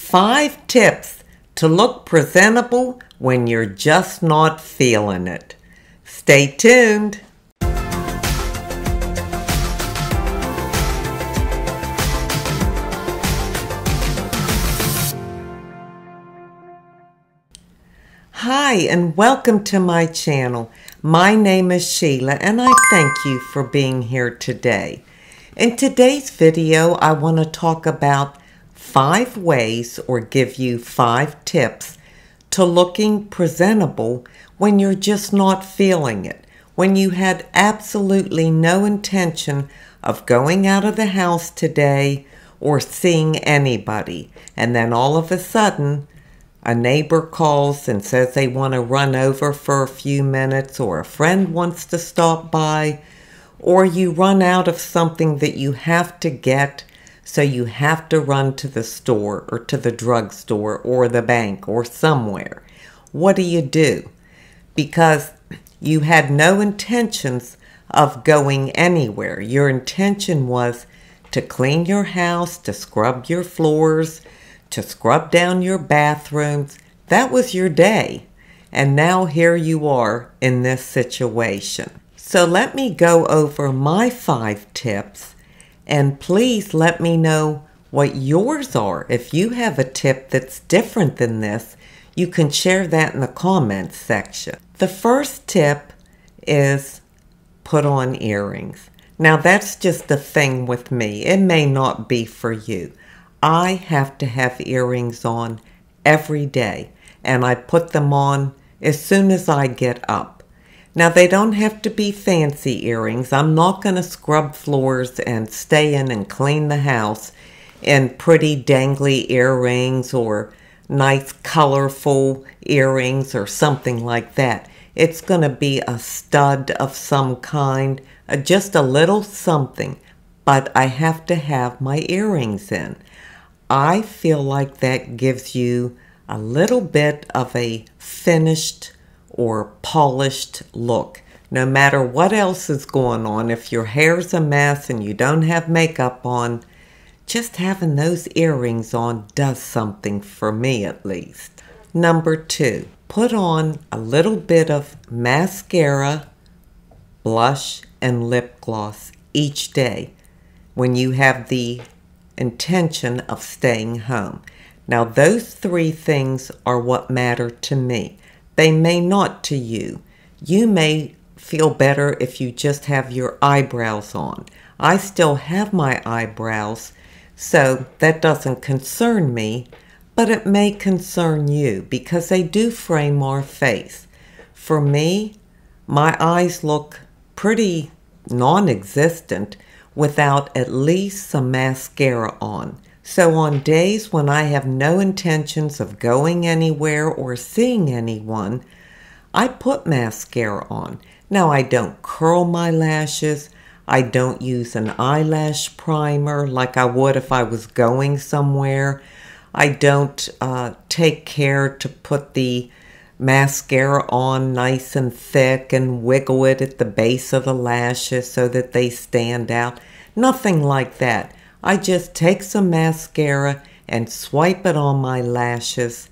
5 tips to look presentable when you're just not feeling it. Stay tuned. Hi and welcome to my channel. My name is Sheila and I thank you for being here today. In today's video, I want to talk about 5 ways or give you 5 tips to looking presentable when you're just not feeling it, when you had absolutely no intention of going out of the house today or seeing anybody, and then all of a sudden a neighbor calls and says they want to run over for a few minutes, or a friend wants to stop by, or you run out of something that you have to get, so you have to run to the store or to the drugstore or the bank or somewhere. What do you do? Because you had no intentions of going anywhere. Your intention was to clean your house, to scrub your floors, to scrub down your bathrooms. That was your day. And now here you are in this situation. So let me go over my 5 tips, and please let me know what yours are. If you have a tip that's different than this, you can share that in the comments section. The first tip is put on earrings. Now that's just the thing with me. It may not be for you. I have to have earrings on every day, and I put them on as soon as I get up. Now they don't have to be fancy earrings. I'm not going to scrub floors and stay in and clean the house in pretty dangly earrings or nice colorful earrings or something like that. It's going to be a stud of some kind, just a little something, but I have to have my earrings in. I feel like that gives you a little bit of a finished or polished look. No matter what else is going on, if your hair's a mess and you don't have makeup on, just having those earrings on does something for me, at least. Number 2, put on a little bit of mascara, blush, and lip gloss each day when you have the intention of staying home. Now those 3 things are what matter to me. They may not to you. You may feel better if you just have your eyebrows on. I still have my eyebrows, so that doesn't concern me, but it may concern you because they do frame our face. For me, my eyes look pretty non-existent without at least some mascara on. So on days when I have no intentions of going anywhere or seeing anyone, I put mascara on. Now I don't curl my lashes. I don't use an eyelash primer like I would if I was going somewhere. I don't take care to put the mascara on nice and thick and wiggle it at the base of the lashes so that they stand out. Nothing like that. I just take some mascara and swipe it on my lashes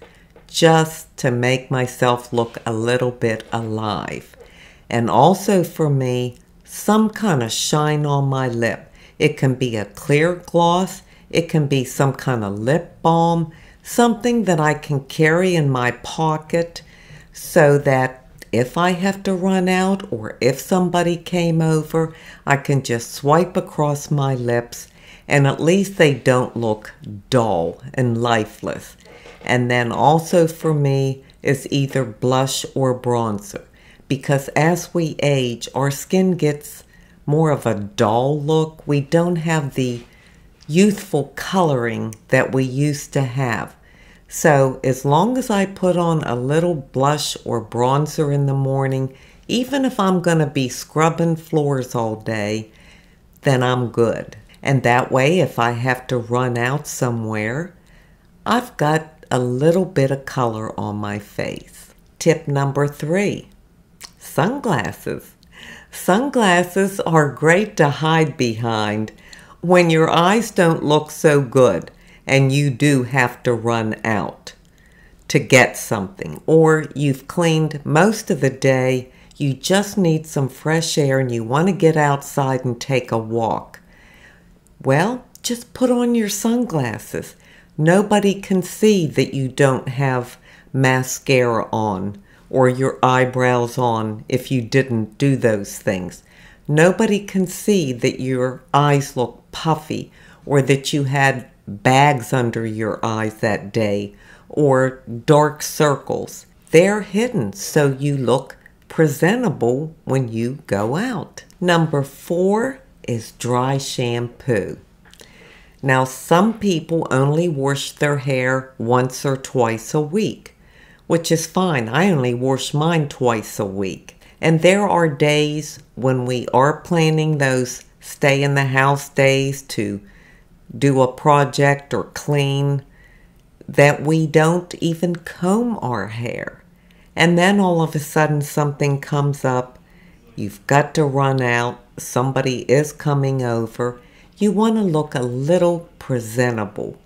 just to make myself look a little bit alive. And also for me, some kind of shine on my lip. It can be a clear gloss. It can be some kind of lip balm, something that I can carry in my pocket so that if I have to run out or if somebody came over, I can just swipe across my lips and at least they don't look dull and lifeless. And then also for me is either blush or bronzer, because as we age, our skin gets more of a dull look. We don't have the youthful coloring that we used to have. So as long as I put on a little blush or bronzer in the morning, even if I'm going to be scrubbing floors all day, then I'm good. And that way, if I have to run out somewhere, I've got a little bit of color on my face. Tip number 3, sunglasses. Sunglasses are great to hide behind when your eyes don't look so good and you do have to run out to get something, or you've cleaned most of the day, you just need some fresh air and you want to get outside and take a walk. Well, just put on your sunglasses. Nobody can see that you don't have mascara on or your eyebrows on if you didn't do those things. Nobody can see that your eyes look puffy or that you had bags under your eyes that day or dark circles. They're hidden, so you look presentable when you go out. Number 4 is dry shampoo. Now, some people only wash their hair once or twice a week, which is fine. I only wash mine twice a week. And there are days when we are planning those stay in the house days to do a project or clean that we don't even comb our hair. And then all of a sudden something comes up. You've got to run out. Somebody is coming over. You want to look a little presentable.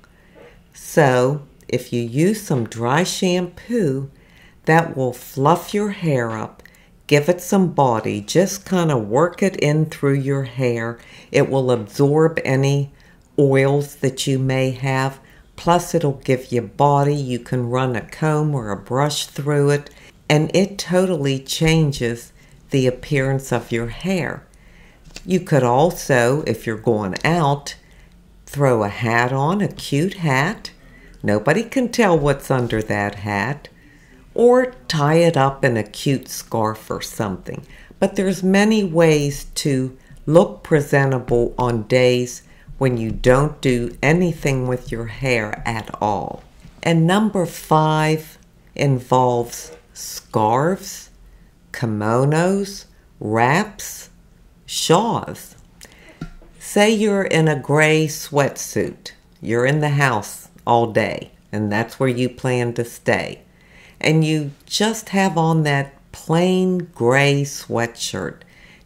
So if you use some dry shampoo, that will fluff your hair up, give it some body, just kind of work it in through your hair. It will absorb any oils that you may have. Plus, it'll give you body. You can run a comb or a brush through it, and it totally changes the appearance of your hair. You could also, if you're going out, throw a hat on, a cute hat. Nobody can tell what's under that hat. Or tie it up in a cute scarf or something. But there's many ways to look presentable on days when you don't do anything with your hair at all. And number 5 involves scarves, kimonos, wraps, shawls. Say you're in a gray sweatsuit. You're in the house all day, and that's where you plan to stay. And you just have on that plain gray sweatshirt.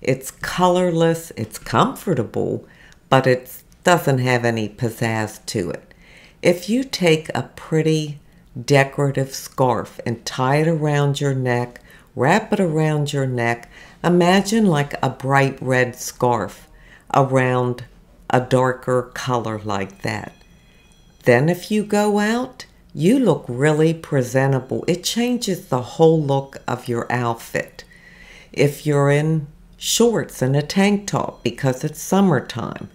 It's colorless, it's comfortable, but it doesn't have any pizzazz to it. If you take a pretty decorative scarf and tie it around your neck, wrap it around your neck, imagine like a bright red scarf around a darker color like that. Then if you go out, you look really presentable. It changes the whole look of your outfit. If you're in shorts and a tank top because it's summertime,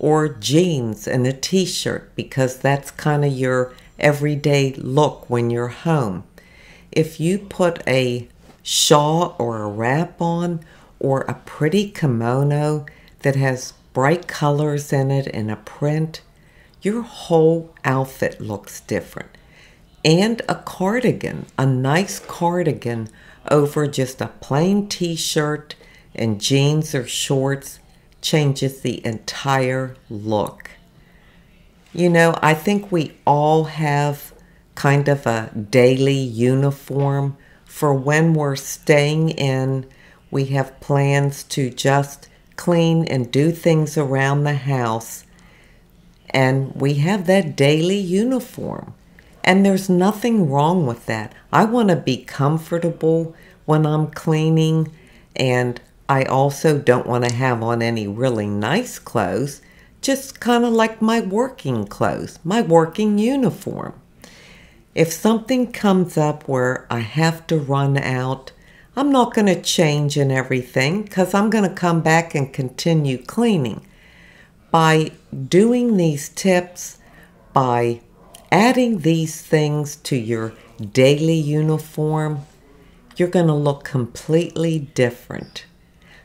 or jeans and a t-shirt because that's kind of your everyday look when you're home. If you put a shawl or a wrap on or a pretty kimono that has bright colors in it and a print, your whole outfit looks different. And a cardigan, a nice cardigan over just a plain t-shirt and jeans or shorts changes the entire look. You know, I think we all have kind of a daily uniform for when we're staying in. We have plans to just clean and do things around the house, and we have that daily uniform, and there's nothing wrong with that. I want to be comfortable when I'm cleaning, and I also don't want to have on any really nice clothes, just kind of like my working clothes, my working uniform. If something comes up where I have to run out, I'm not going to change in everything because I'm going to come back and continue cleaning. By doing these tips, by adding these things to your daily uniform, you're going to look completely different.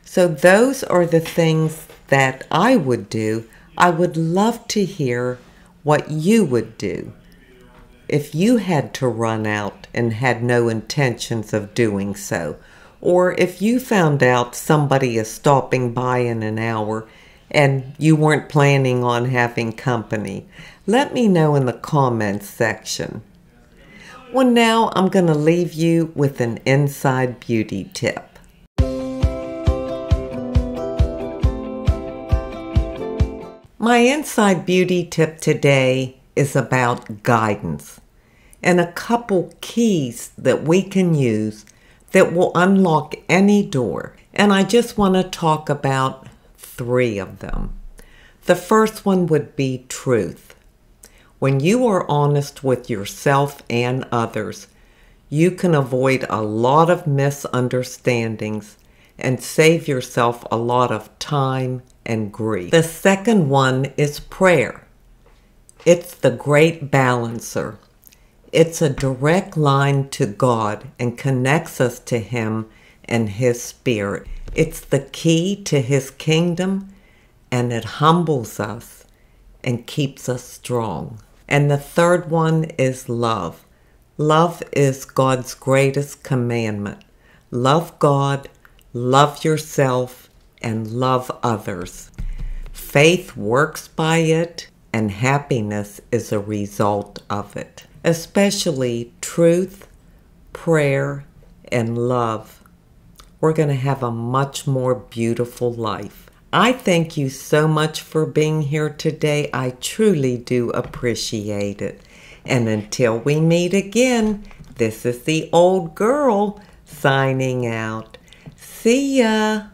So those are the things that I would do. I would love to hear what you would do if you had to run out and had no intentions of doing so. Or if you found out somebody is stopping by in an hour and you weren't planning on having company. Let me know in the comments section. Well, now I'm going to leave you with an inside beauty tip. My inside beauty tip today is about guidance and a couple keys that we can use that will unlock any door. And I just want to talk about three of them. The first one would be truth. When you are honest with yourself and others, you can avoid a lot of misunderstandings and save yourself a lot of time and grief. The second one is prayer. It's the great balancer. It's a direct line to God and connects us to Him and His Spirit. It's the key to His kingdom, and it humbles us and keeps us strong. And the third one is love. Love is God's greatest commandment. Love God, love yourself, and love others. Faith works by it, and happiness is a result of it. Especially truth, prayer, and love, we're going to have a much more beautiful life. I thank you so much for being here today. I truly do appreciate it. And until we meet again, this is the old girl signing out. See ya!